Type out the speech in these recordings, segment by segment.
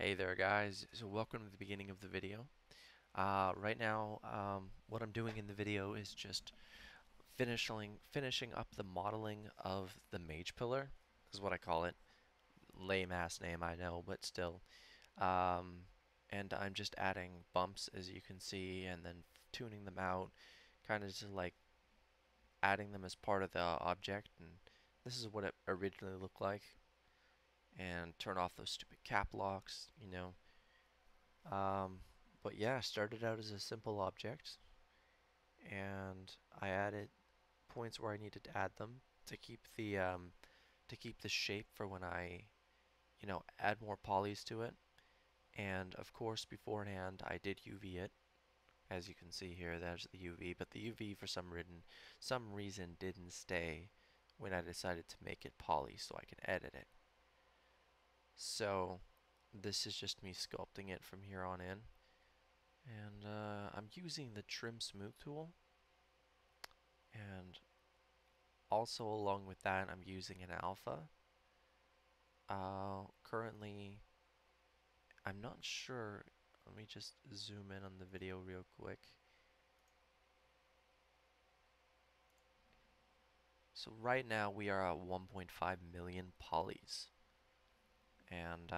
Hey there guys, so welcome to the beginning of the video. Right now what I'm doing in the video is just finishing up the modeling of the mage pillar, is what I call it. Lame ass name, I know, but still. And I'm just adding bumps, as you can see, and then tuning them out, kind of just like adding them as part of the object. And this is what it originally looked like. And turn off those stupid cap locks, you know. But yeah, started out as a simple object, and I added points where I needed to add them to keep the shape for when I, you know, add more polys to it. And of course, beforehand, I did UV it, as you can see here. There's the UV, but the UV for some reason didn't stay when I decided to make it poly, so I can edit it. So this is just me sculpting it from here on in, and I'm using the trim smooth tool, and also along with that I'm using an alpha. Currently I'm not sure, let me just zoom in on the video real quick. So right now we are at 1.5 million polys. And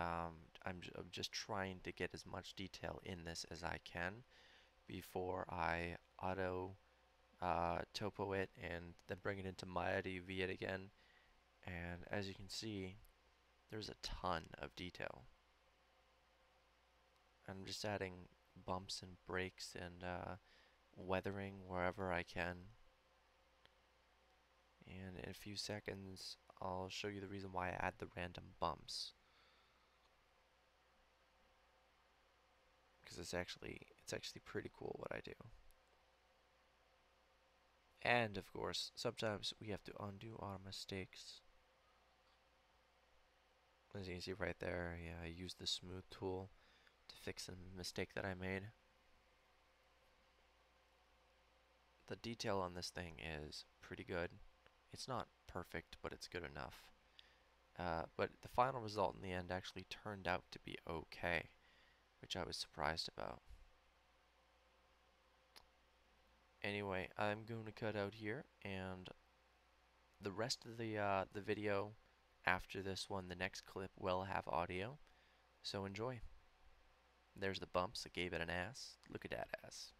I'm just trying to get as much detail in this as I can before I auto topo it and then bring it into Maya to UV it again. And as you can see, there's a ton of detail. I'm just adding bumps and breaks and weathering wherever I can. And in a few seconds, I'll show you the reason why I add the random bumps. Because it's actually pretty cool what I do. And of course, sometimes we have to undo our mistakes. As you can see right there, yeah, I used the smooth tool to fix a mistake that I made. The detail on this thing is pretty good. It's not perfect, but it's good enough. But the final result in the end actually turned out to be okay, which I was surprised about. Anyway, I'm going to cut out here, and the rest of the video after this one, the next clip, will have audio, so enjoy. There's the bumps that gave it an ass. Look at that ass.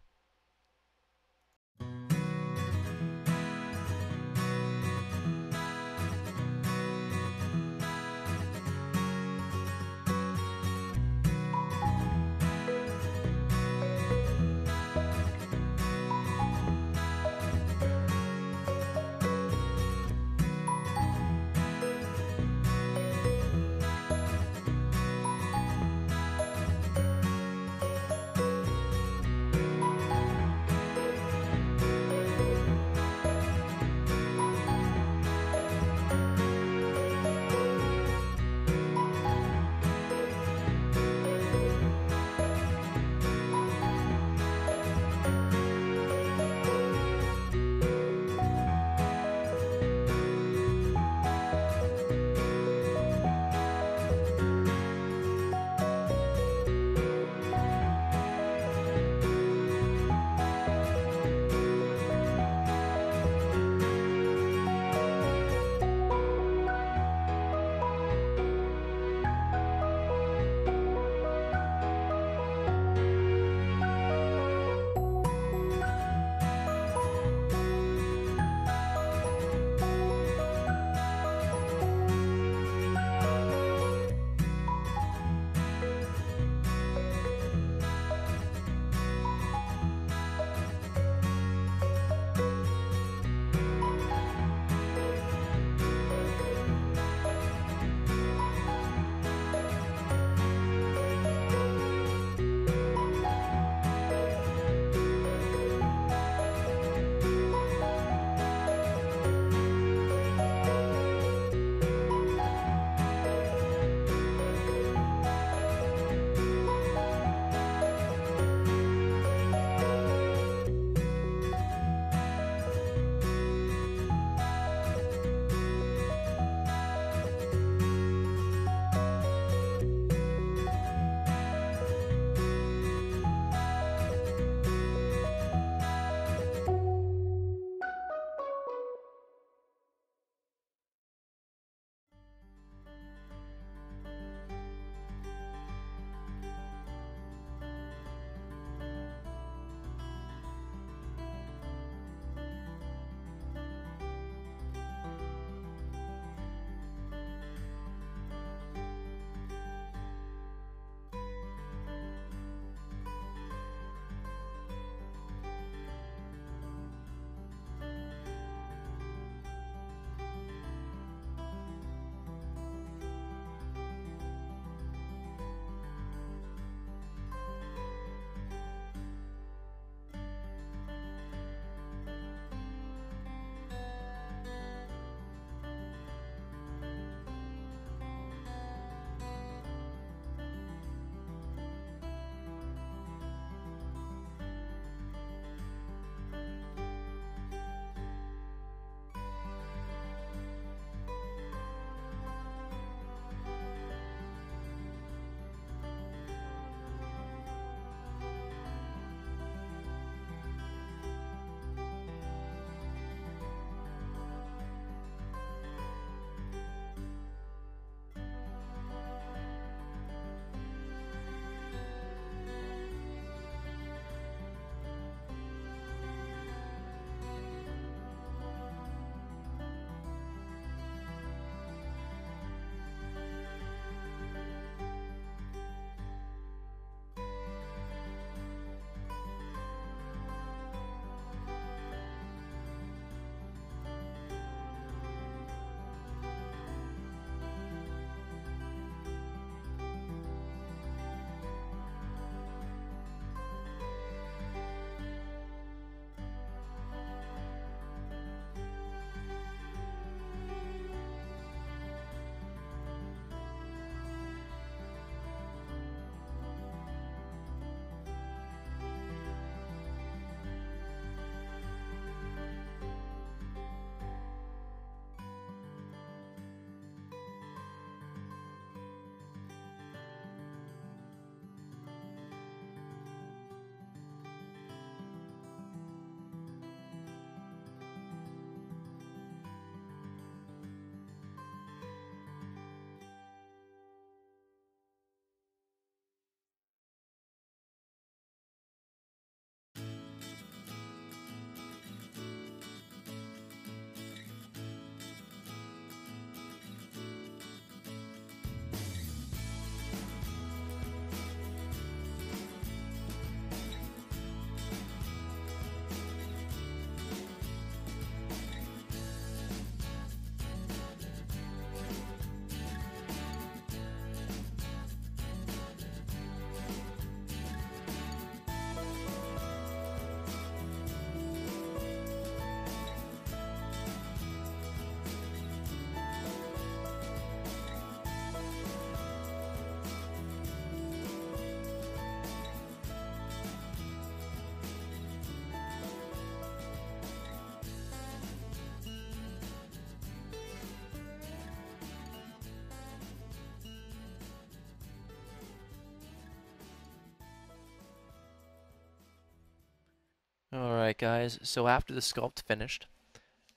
Alright guys, so after the sculpt finished,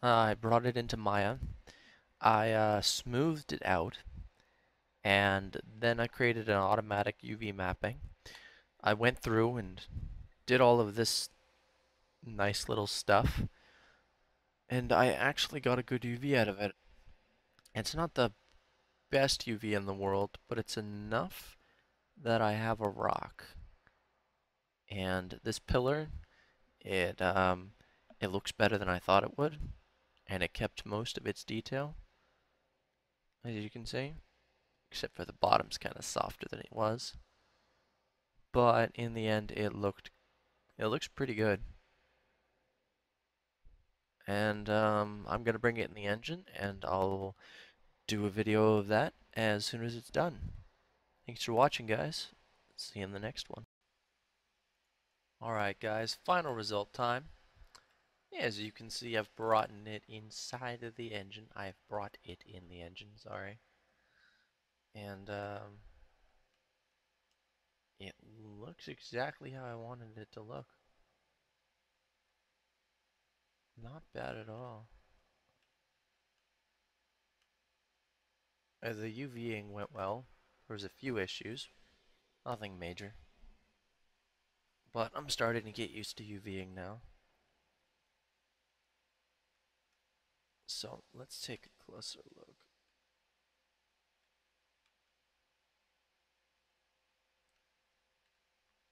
I brought it into Maya, I smoothed it out, and then I created an automatic UV mapping. I went through and did all of this nice little stuff, and I actually got a good UV out of it. It's not the best UV in the world, but it's enough that I have a rock. And this pillar, it looks better than I thought it would, and it kept most of its detail, as you can see, except for the bottom's kind of softer than it was. But in the end, it looks pretty good. And I'm gonna bring it in the engine, and I'll do a video of that as soon as it's done. Thanks for watching, guys. See you in the next one. Alright guys, final result time. As you can see, I've brought it inside of the engine. I've brought it in the engine, sorry. And it looks exactly how I wanted it to look. Not bad at all. The UVing went well. There was a few issues, nothing major. But I'm starting to get used to UVing now. So let's take a closer look.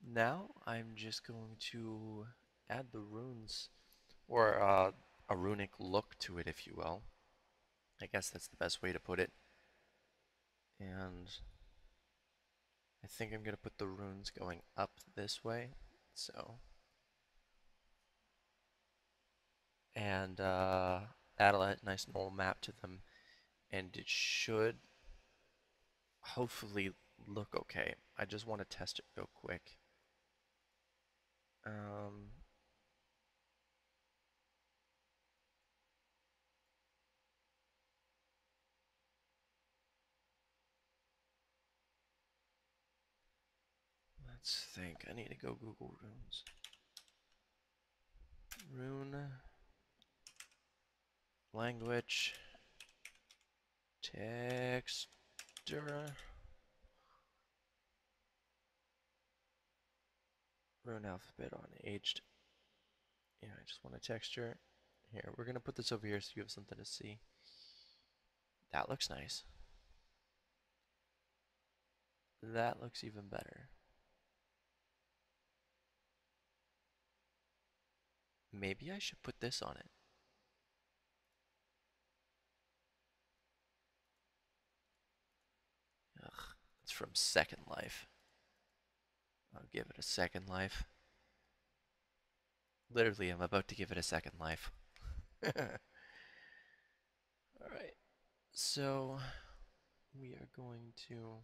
Now I'm just going to add the runes, or a runic look to it, if you will. I guess that's the best way to put it. And I think I'm going to put the runes going up this way. So, and add a nice normal map to them, and it should hopefully look okay. I just want to test it real quick. Let's think. I need to go Google runes. Rune language texture rune alphabet on aged. Yeah, I just want a texture. Here, we're gonna put this over here so you have something to see. That looks nice. That looks even better. Maybe I should put this on it. Ugh, it's from Second Life. I'll give it a second life. Literally, I'm about to give it a second life. Alright, so we are going to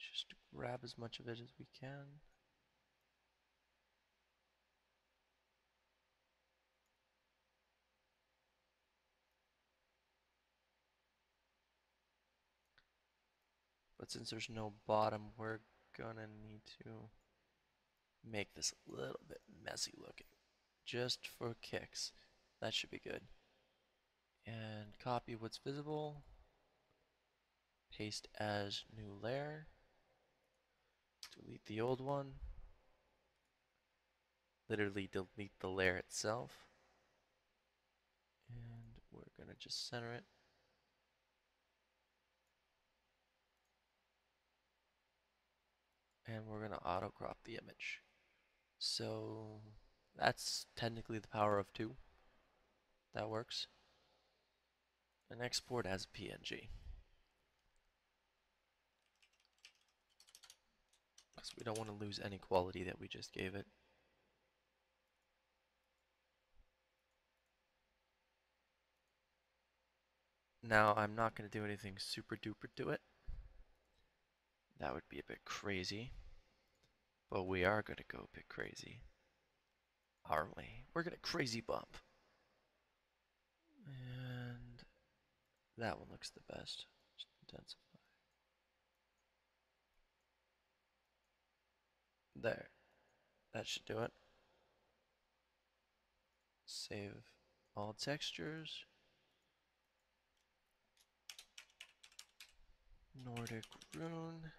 just grab as much of it as we can. But since there's no bottom, we're gonna need to make this a little bit messy looking, just for kicks. That should be good. And copy what's visible, paste as new layer, delete the old one, literally delete the layer itself, and we're gonna just center it. And we're going to auto crop the image. So that's technically the power of 2. That works. And export as PNG. Because we don't want to lose any quality that we just gave it. Now I'm not going to do anything super duper to it. That would be a bit crazy, but we are going to go a bit crazy, aren't we? We're going to crazy bump, and that one looks the best. Just intensify. There, that should do it. Save all textures. Nordic rune.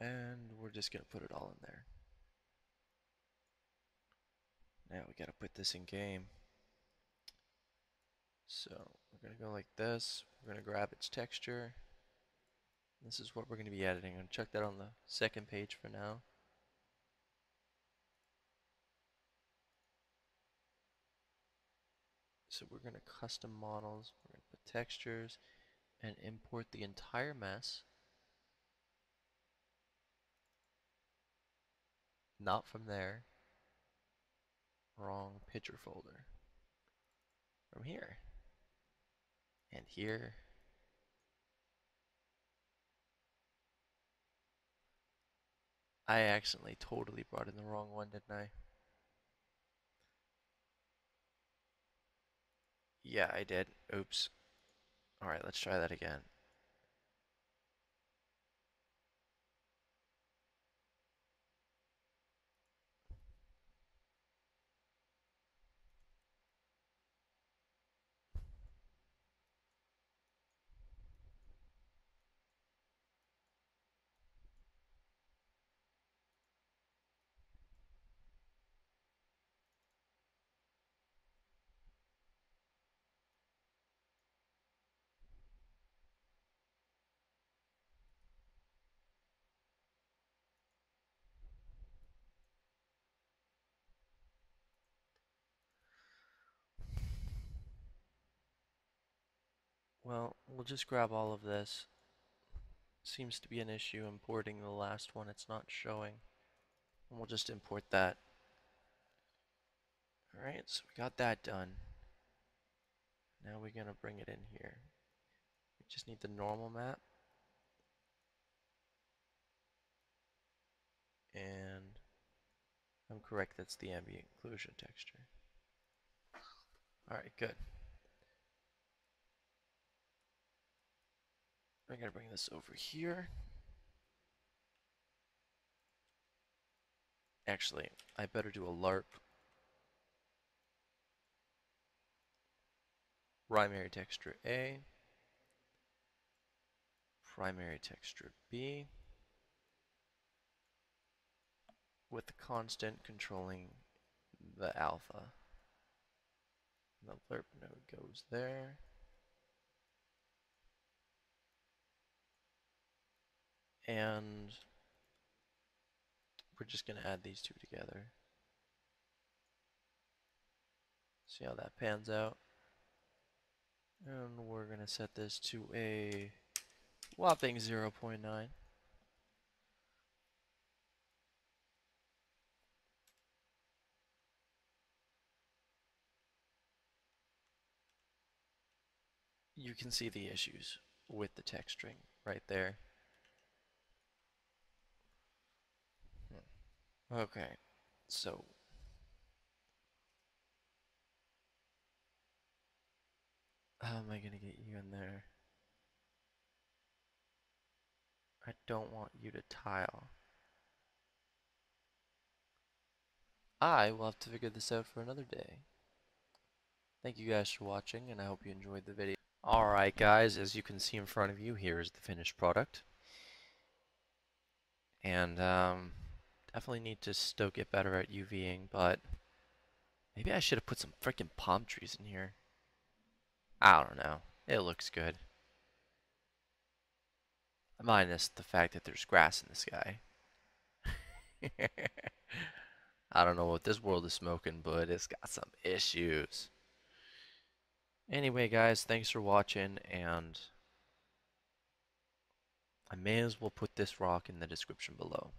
And we're just going to put it all in there. Now we got to put this in game. So we're going to go like this. We're going to grab its texture. This is what we're going to be editing. I'm going to check that on the second page for now. So we're going to custom models. We're going to put textures and import the entire mess. Not from there. Wrong picture folder. From here. And here. I accidentally totally brought in the wrong one, didn't I? Yeah, I did. Oops. Alright, let's try that again. Well, we'll just grab all of this. Seems to be an issue importing the last one. It's not showing. And we'll just import that. Alright, so we got that done. Now we're going to bring it in here. We just need the normal map. And I'm correct, that's the ambient occlusion texture. Alright, good. I'm going to bring this over here. Actually, I better do a LARP. Primary texture A. Primary texture B. With the constant controlling the alpha. The LARP node goes there. And we're just going to add these two together. See how that pans out. And we're going to set this to a whopping 0.9. You can see the issues with the texturing right there. Okay, so how am I going to get you in there? I don't want you to tile. I will have to figure this out for another day. Thank you guys for watching, and I hope you enjoyed the video. Alright guys, as you can see in front of you, here is the finished product. And definitely need to still get better at UVing, but maybe I should have put some freaking palm trees in here. I don't know. It looks good. Minus the fact that there's grass in the sky. I don't know what this world is smoking, but it's got some issues. Anyway, guys, thanks for watching, and I may as well put this rock in the description below.